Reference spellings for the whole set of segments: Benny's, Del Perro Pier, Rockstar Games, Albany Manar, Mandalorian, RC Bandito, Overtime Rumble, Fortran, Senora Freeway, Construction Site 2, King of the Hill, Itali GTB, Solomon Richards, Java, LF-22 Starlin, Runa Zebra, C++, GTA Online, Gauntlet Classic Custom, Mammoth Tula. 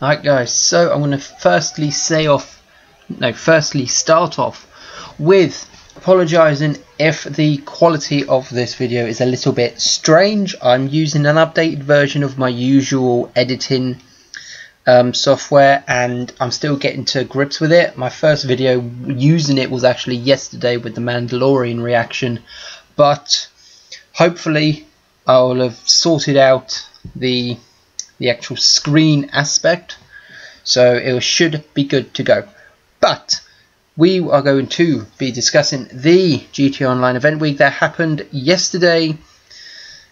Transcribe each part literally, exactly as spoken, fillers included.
Alright guys, so I'm going to firstly say off, no, firstly start off with apologising if the quality of this video is a little bit strange. I'm using an updated version of my usual editing um, software and I'm still getting to grips with it. My first video using it was actually yesterday with the Mandalorian reaction, but hopefully I'll have sorted out the the actual screen aspect, so it should be good to go. But we are going to be discussing the G T A Online event week that happened yesterday,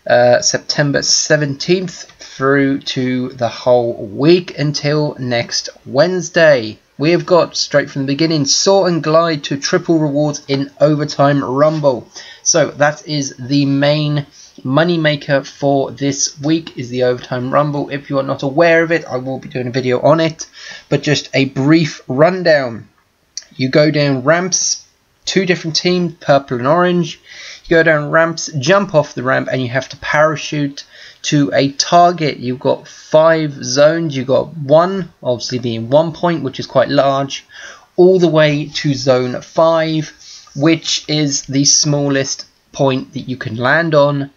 uh, September seventeenth, through to the whole week until next Wednesday. We have got, straight from the beginning, Soar and Glide to triple rewards in Overtime Rumble. So that is the main money maker for this week, is the Overtime Rumble. If you are not aware of it, I will be doing a video on it, but just a brief rundown. You go down ramps, two different teams, purple and orange. You go down ramps, jump off the ramp, and you have to parachute to a target. You've got five zones. You've got one, obviously being one point, which is quite large, all the way to zone five, which is the smallest point that you can land on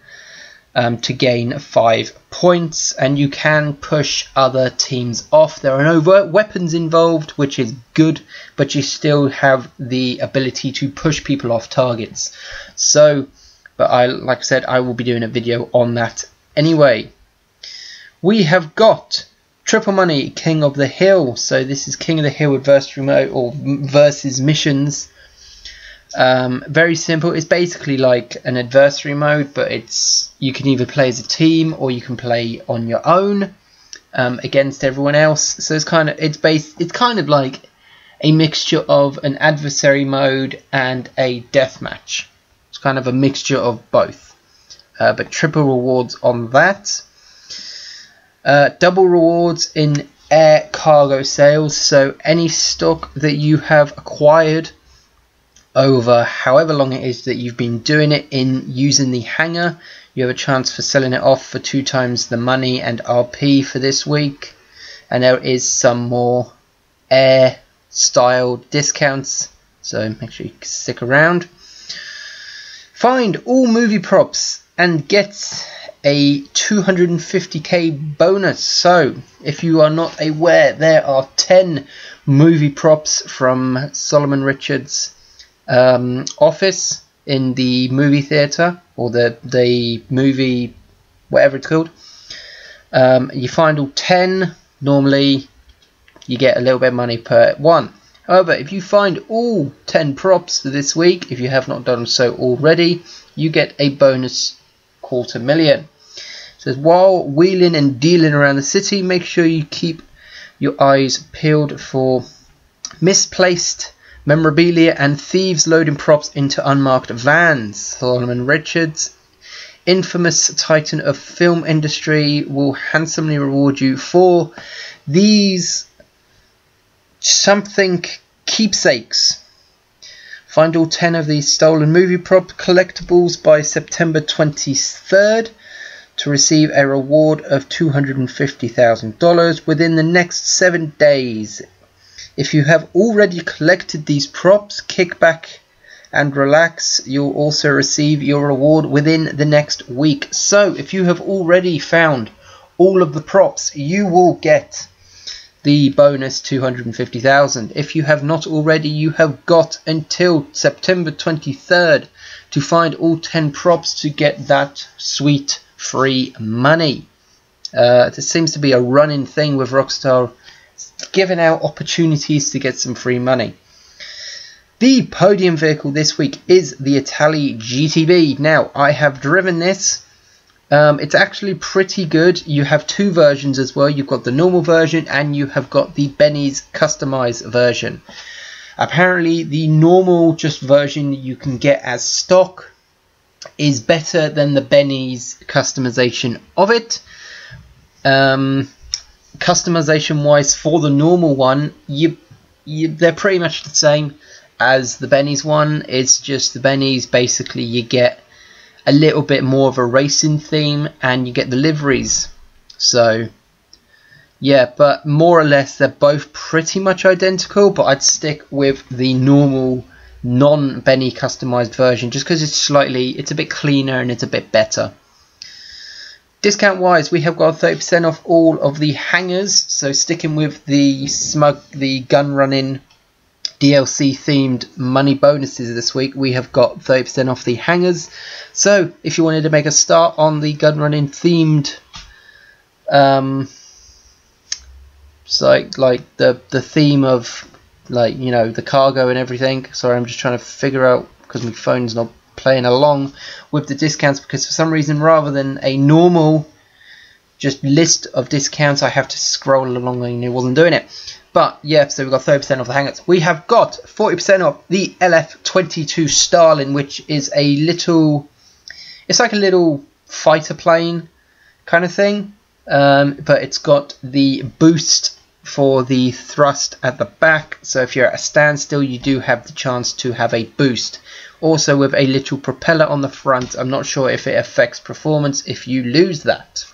um, to gain five points. And you can push other teams off. There are no overt weapons involved, which is good, but you still have the ability to push people off targets. So, but I, like I said, I will be doing a video on that anyway. We have got triple money King of the Hill. So this is King of the Hill versus remote or versus missions. Um, very simple. It's basically like an adversary mode, but it's you can either play as a team or you can play on your own um, against everyone else. So it's kind of it's based. It's kind of like a mixture of an adversary mode and a deathmatch. It's kind of a mixture of both. Uh, but triple rewards on that. Uh, double rewards in air cargo sales. So any stock that you have acquired over however long it is that you've been doing it in using the hangar, you have a chance for selling it off for two times the money and R P for this week. And there is some more air style discounts, so make sure you stick around. Find all movie props and get a two hundred fifty K bonus. So if you are not aware, there are ten movie props from Solomon Richards' um, office in the movie theatre, or the, the movie, whatever it's called. Um, you find all ten. Normally you get a little bit of money per one. However, if you find all ten props for this week, if you have not done so already, you get a bonus quarter million. It says, while wheeling and dealing around the city, make sure you keep your eyes peeled for misplaced memorabilia and thieves loading props into unmarked vans. Solomon Richards, infamous titan of film industry, will handsomely reward you for these something keepsakes. Find all ten of these stolen movie prop collectibles by September twenty-third to receive a reward of two hundred fifty thousand dollars within the next seven days. If you have already collected these props, kick back and relax. You'll also receive your reward within the next week. So if you have already found all of the props, you will get the bonus two hundred fifty thousand. If you have not already, you have got until September twenty-third to find all ten props to get that sweet free money. Uh, this seems to be a running thing with Rockstar, giving out opportunities to get some free money. The podium vehicle this week is the Itali G T B. Now, I have driven this. Um, it's actually pretty good. You have two versions as well. You've got the normal version and you have got the Benny's customized version. Apparently the normal just version you can get as stock is better than the Benny's customization of it. Um, customization wise for the normal one, you, you they're pretty much the same as the Benny's one. It's just the Benny's, basically you get a little bit more of a racing theme and you get the liveries. So Yeah, but more or less they're both pretty much identical, but I'd stick with the normal non-Benny customized version just because it's slightly, it's a bit cleaner and it's a bit better. Discount wise, we have got thirty percent off all of the hangers, so sticking with the smug, the gun running D L C themed money bonuses this week, we have got thirty percent off the hangers. So if you wanted to make a start on the gun running themed um like like the the theme of, like, you know, the cargo and everything. Sorry, I'm just trying to figure out because my phone's not playing along with the discounts, because for some reason, rather than a normal just list of discounts, I have to scroll along and it wasn't doing it. But yeah, so we've got thirty percent off the hangouts. We have got forty percent off the L F twenty-two Starlin, which is a little, it's like a little fighter plane kind of thing, um, but it's got the boost for the thrust at the back, so if you're at a standstill you do have the chance to have a boost, also with a little propeller on the front. I'm not sure if it affects performance if you lose that.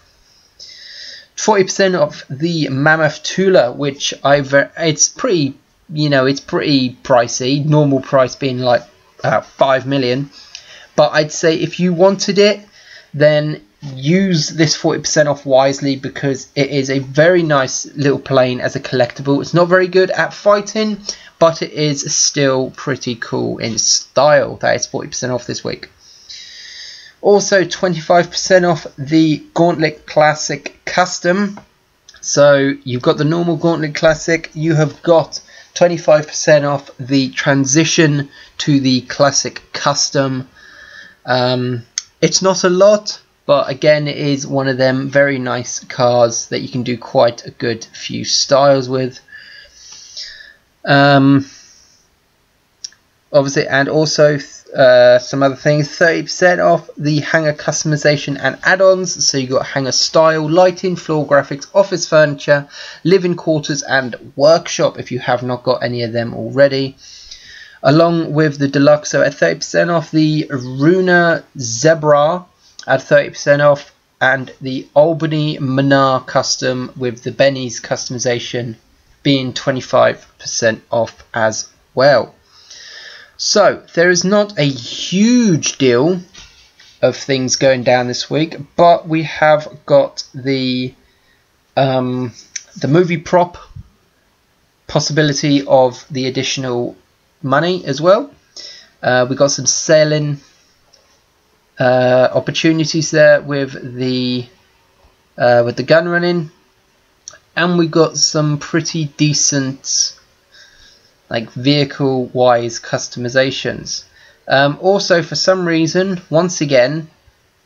Forty percent off the Mammoth Tula, which I've it's pretty you know it's pretty pricey, normal price being like uh, five million, but I'd say if you wanted it, then use this forty percent off wisely, because it is a very nice little plane as a collectible. It's not very good at fighting, but it is still pretty cool in style. That is forty percent off this week. Also twenty-five percent off the Gauntlet Classic Custom. So you've got the normal Gauntlet Classic, you have got twenty-five percent off the transition to the Classic Custom. Um, it's not a lot, but again, it is one of them very nice cars that you can do quite a good few styles with. Um, obviously, and also uh, some other things. thirty percent off the hangar customization and add-ons. So you've got hangar style, lighting, floor graphics, office furniture, living quarters and workshop if you have not got any of them already. Along with the deluxe, so at thirty percent off the Runa Zebra at thirty percent off, and the Albany Manar custom with the Benny's customization being twenty-five percent off as well. So there is not a huge deal of things going down this week, but we have got the um, the movie prop possibility of the additional money as well. Uh, we got some sailing Uh, opportunities there with the uh, with the gun running, and we got some pretty decent, like, vehicle wise customizations. Um, also, for some reason, once again,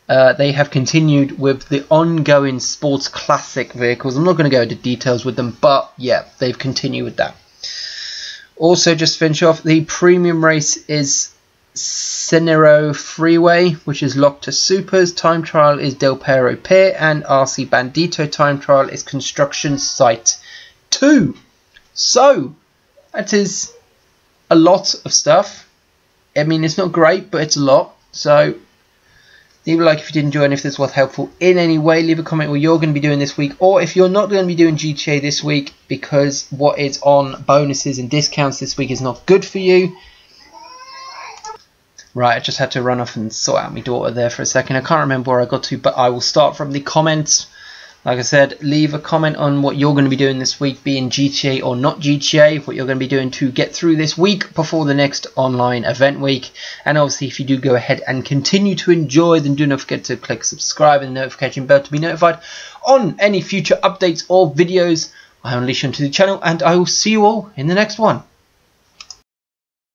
uh, they have continued with the ongoing sports classic vehicles. I'm not going to go into details with them, but yeah, they've continued with that. Also, just to finish off, the premium race is Senora Freeway, which is locked to supers. Time trial is Del Perro Pier, and R C Bandito time trial is Construction Site two. So that is a lot of stuff. I mean, it's not great, but it's a lot. So leave a like if you did enjoy, and if this was helpful in any way, leave a comment what you're going to be doing this week, or if you're not going to be doing G T A this week because what is on bonuses and discounts this week is not good for you. Right, I just had to run off and sort out my daughter there for a second. I can't remember where I got to, but I will start from the comments. Like I said, leave a comment on what you're going to be doing this week, being G T A or not G T A, what you're going to be doing to get through this week before the next online event week. And obviously, if you do go ahead and continue to enjoy, then do not forget to click subscribe and the notification bell to be notified on any future updates or videos I unleash onto the channel. And I will see you all in the next one.